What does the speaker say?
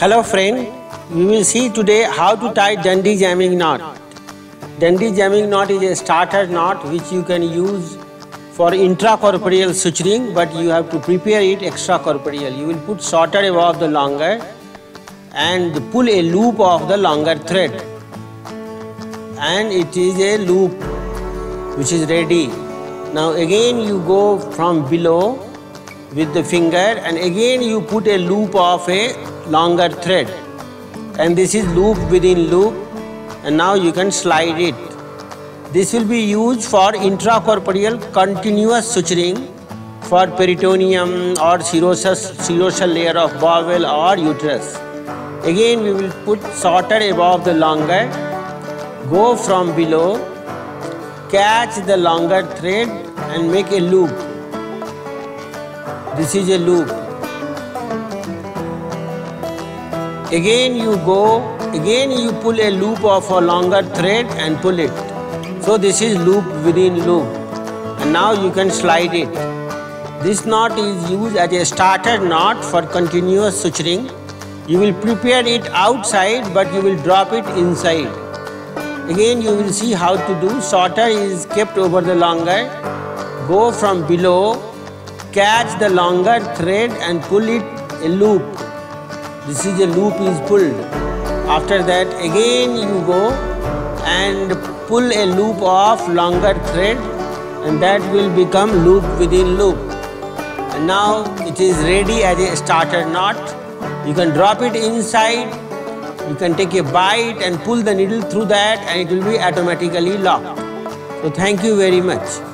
Hello friend, we will see today how to tie Dundee jamming knot. Dundee jamming knot is a starter knot which you can use for intracorporeal suturing, but you have to prepare it extracorporeal. You will put shorter above the longer and pull a loop of the longer thread. And it is a loop which is ready. Now again you go from below with the finger and again you put a loop of a longer thread, and this is loop within loop, and now you can slide it. This will be used for intracorporeal continuous suturing for peritoneum or serosal layer of bowel or uterus. Again we will put shorter above the longer, go from below, catch the longer thread and make a loop. This is a loop. Again you go, again you pull a loop of a longer thread and pull it. So this is loop within loop. And now you can slide it. This knot is used as a starter knot for continuous suturing. You will prepare it outside, but you will drop it inside. Again you will see how to do. Shorter is kept over the longer. Go from below. Catch the longer thread and pull it a loop. This is a loop is pulled. After that again you go and pull a loop of longer thread, and that will become loop within loop. And now it is ready as a starter knot. You can drop it inside, you can take a bite and pull the needle through that, and it will be automatically locked. So thank you very much.